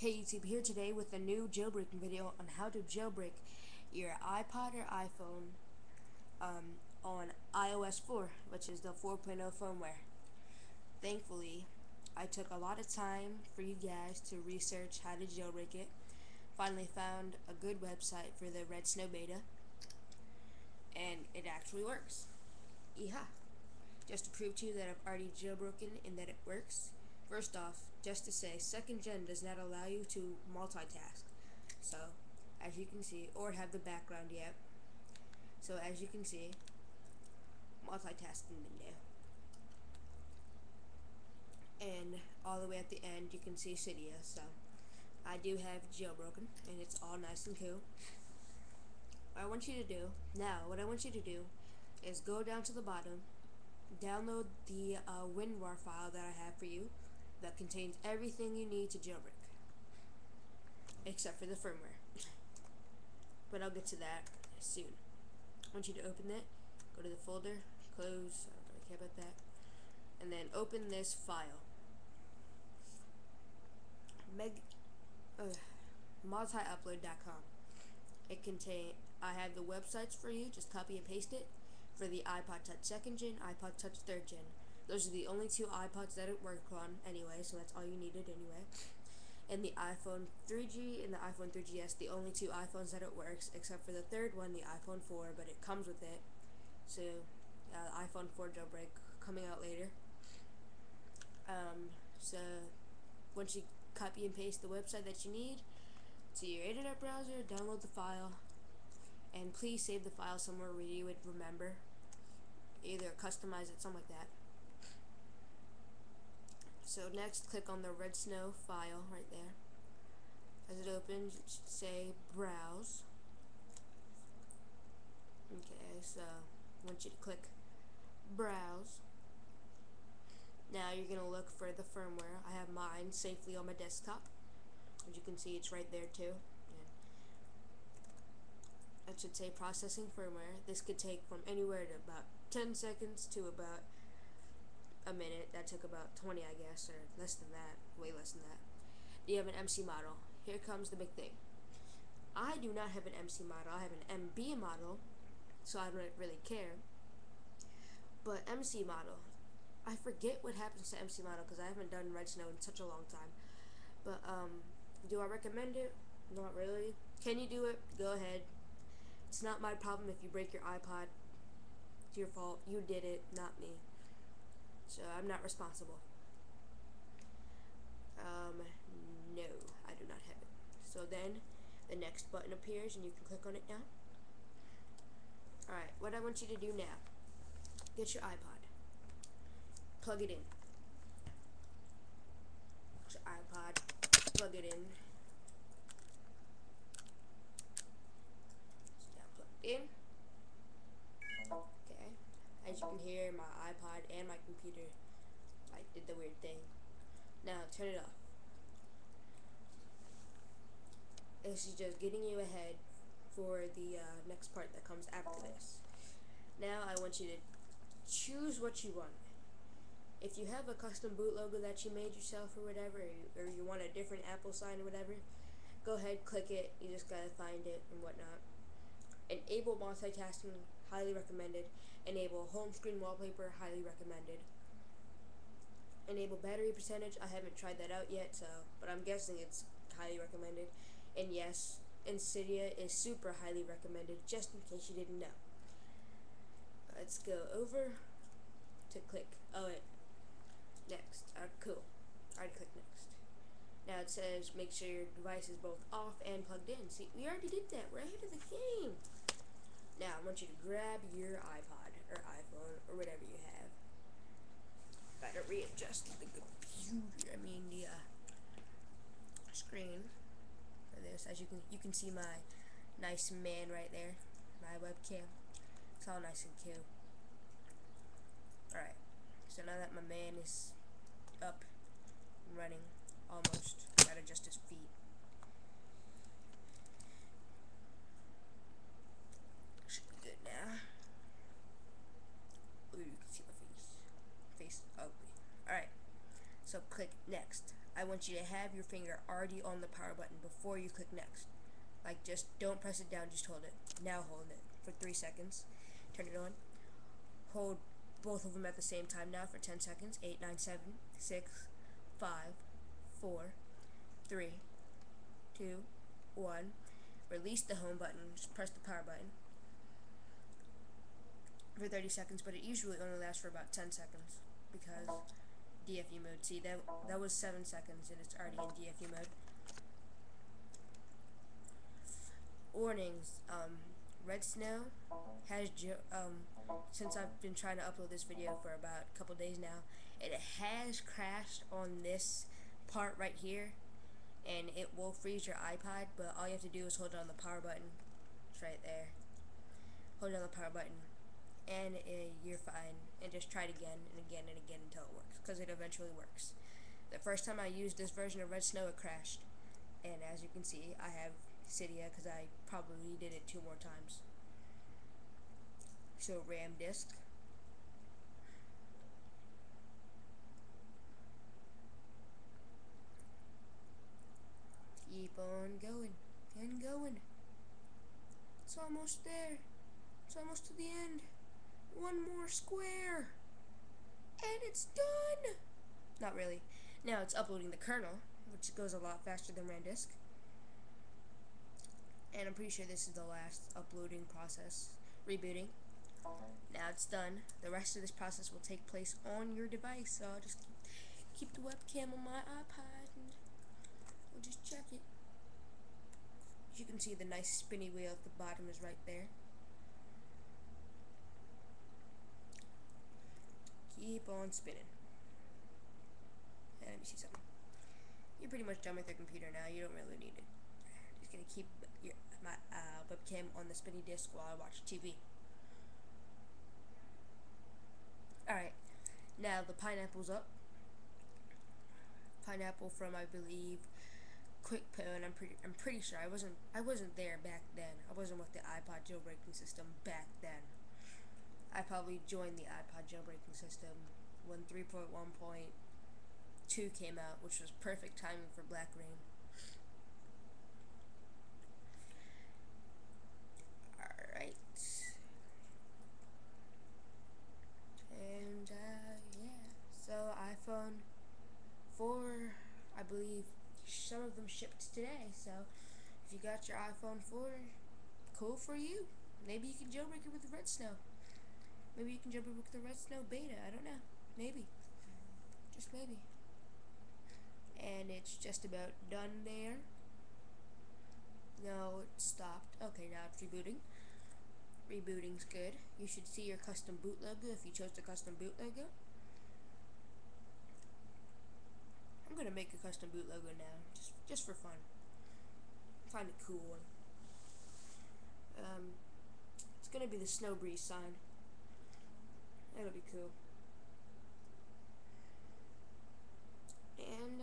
Hey YouTube, here today with a new jailbreaking video on how to jailbreak your iPod or iPhone on iOS 4, which is the 4.0 firmware. Thankfully, I took a lot of time for you guys to research how to jailbreak it. Finally found a good website for the redsn0w beta, and it actually works. Yeehaw! Just to prove to you that I've already jailbroken and that it works. First off, just to say, second gen does not allow you to multitask, so as you can see, or have the background yet. So as you can see, multitasking window, and all the way at the end you can see Cydia. So I do have jailbroken, and it's all nice and cool. What I want you to do is go down to the bottom, download the WinRAR file that I have for you. That contains everything you need to jailbreak, except for the firmware. But I'll get to that soon. I want you to open it, go to the folder, close, I don't really care about that, and then open this file. MultiUpload.com. I have the websites for you. Just copy and paste it for the iPod Touch 2nd Gen, iPod Touch 3rd Gen. Those are the only two iPods that it worked on anyway, so that's all you needed anyway. And the iPhone 3G and the iPhone 3GS, the only two iPhones that it works, except for the third one, the iPhone 4, but it comes with it. So, iPhone 4 jailbreak coming out later. So, once you copy and paste the website that you need to your internet browser, download the file, and please save the file somewhere where you would remember. Either customize it, something like that. So next, click on the redsn0w file right there. As it opens, it should say browse. Okay, so I want you to click browse. Now you're gonna look for the firmware. I have mine safely on my desktop. As you can see, it's right there too. Yeah. It should say processing firmware. This could take from anywhere to about 10 seconds to about a minute. That took about 20, I guess, or less than that, way less than that. Do you have an MC model? Here comes the big thing. I do not have an MC model. I have an MB model, so I don't really care. But MC model, I forget what happens to MC model because I haven't done redsn0w in such a long time. But do I recommend it? Not really. Can you do it? Go ahead. It's not my problem if you break your iPod. It's your fault. You did it, not me. So I'm not responsible. No, I do not have it. So then the next button appears and you can click on it now. Alright, what I want you to do now, get your iPod. Plug it in. Get your iPod, plug it in. It's now plugged in. Okay. As you can hear, my iPod and my computer, I did the weird thing. Now turn it off. This is just getting you ahead for the next part that comes after this. Now I want you to choose what you want. If you have a custom boot logo that you made yourself or whatever, or you want a different Apple sign or whatever, go ahead, click it. You just gotta find it and whatnot. Enable multitasking, highly recommended. Enable home screen wallpaper, highly recommended. Enable battery percentage, I haven't tried that out yet, so, but I'm guessing it's highly recommended. And yes, Cydia is super highly recommended, just in case you didn't know. Let's go over to click, oh wait, next, cool, I already clicked next. Now it says make sure your device is both off and plugged in. See, we already did that. We're ahead of the game. Now I want you to grab your iPod or iPhone or whatever you have. Gotta readjust the computer. I mean the screen for this. As you can see my nice man right there, my webcam. It's all nice and cute. All right. So now that my man is up and running. Almost. Gotta adjust his feet. Should be good now. Ooh, you can see my face. Face ugly. Alright. So click next. I want you to have your finger already on the power button before you click next. Like, just don't press it down, just hold it. Now hold it for 3 seconds. Turn it on. Hold both of them at the same time now for 10 seconds. 8, 9, 7, 6, 5, 4, 3, 2, 1. Release the home button. Just press the power button for 30 seconds, but it usually only lasts for about 10 seconds because DFU mode. See, that was 7 seconds and it's already in DFU mode. Warnings, redsn0w has, since I've been trying to upload this video for about a couple days now, it has crashed on this part right here, and it will freeze your iPod, but all you have to do is hold down the power button. It's right there. Hold down the power button, and you're fine, and just try it again and again and again until it works, because it eventually works. The first time I used this version of redsn0w, it crashed, and as you can see, I have Cydia because I probably did it 2 more times. So RAM disk. Keep on going and going. It's almost there. It's almost to the end. 1 more square. And it's done. Not really. Now it's uploading the kernel, which goes a lot faster than RAM disk. And I'm pretty sure this is the last uploading process, rebooting. Now it's done. The rest of this process will take place on your device, so I'll just keep the webcam on my iPod and we'll just check it. As you can see, the nice spinny wheel at the bottom is right there. Keep on spinning. Let me see something. You're pretty much done with your computer now. You don't really need it. Just gonna keep my webcam on the spinny disc while I watch TV. Alright, now the pineapple's up. Pineapple from, I believe, QuickPwn. I'm pretty sure. I wasn't there back then. I wasn't with the iPod jailbreaking system back then. I probably joined the iPod jailbreaking system when 3.1.2 came out, which was perfect timing for blackra1n. And yeah, so iPhone 4, I believe some of them shipped today, so if you got your iPhone 4, cool for you. Maybe you can jailbreak it with the redsn0w. Maybe you can jailbreak with the redsn0w beta, I don't know. Maybe. Just maybe. And it's just about done there. No, it stopped. Okay, now it's rebooting. Rebooting's good. You should see your custom boot logo if you chose the custom boot logo. I'm gonna make a custom boot logo now, just for fun. I find a cool one. It's gonna be the Snowbreeze sign. That'll be cool. And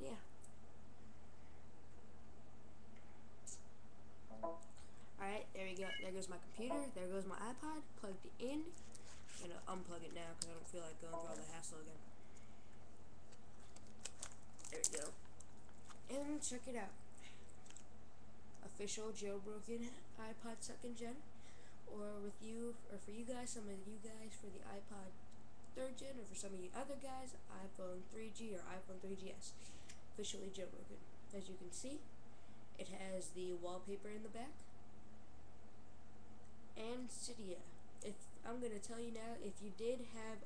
yeah. Alright, there we go. There goes my computer. There goes my iPod. Plugged it in. I'm gonna unplug it now because I don't feel like going through all the hassle again. There we go. And check it out. Official jailbroken iPod 2nd gen. Or with you, or for you guys, some of you guys, for the iPod 3rd gen, or for some of you other guys, iPhone 3G or iPhone 3GS. Officially jailbroken. As you can see, it has the wallpaper in the back. And Cydia. If I'm gonna tell you now, if you did have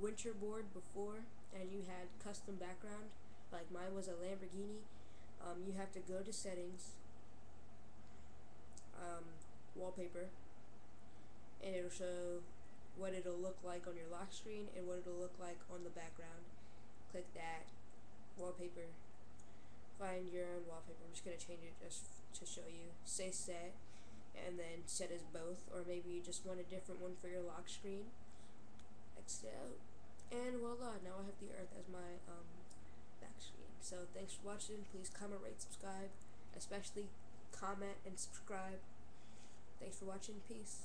Winterboard before and you had custom background, like mine was a Lamborghini, you have to go to settings, wallpaper, and it'll show what it'll look like on your lock screen and what it'll look like on the background. Click that wallpaper. Find your own wallpaper. I'm just gonna change it just to show you. Say set. And then set as both, or maybe you just want a different one for your lock screen. Exit out, and voila, now I have the earth as my back screen. So thanks for watching. Please comment, rate, subscribe, especially comment and subscribe. Thanks for watching. Peace.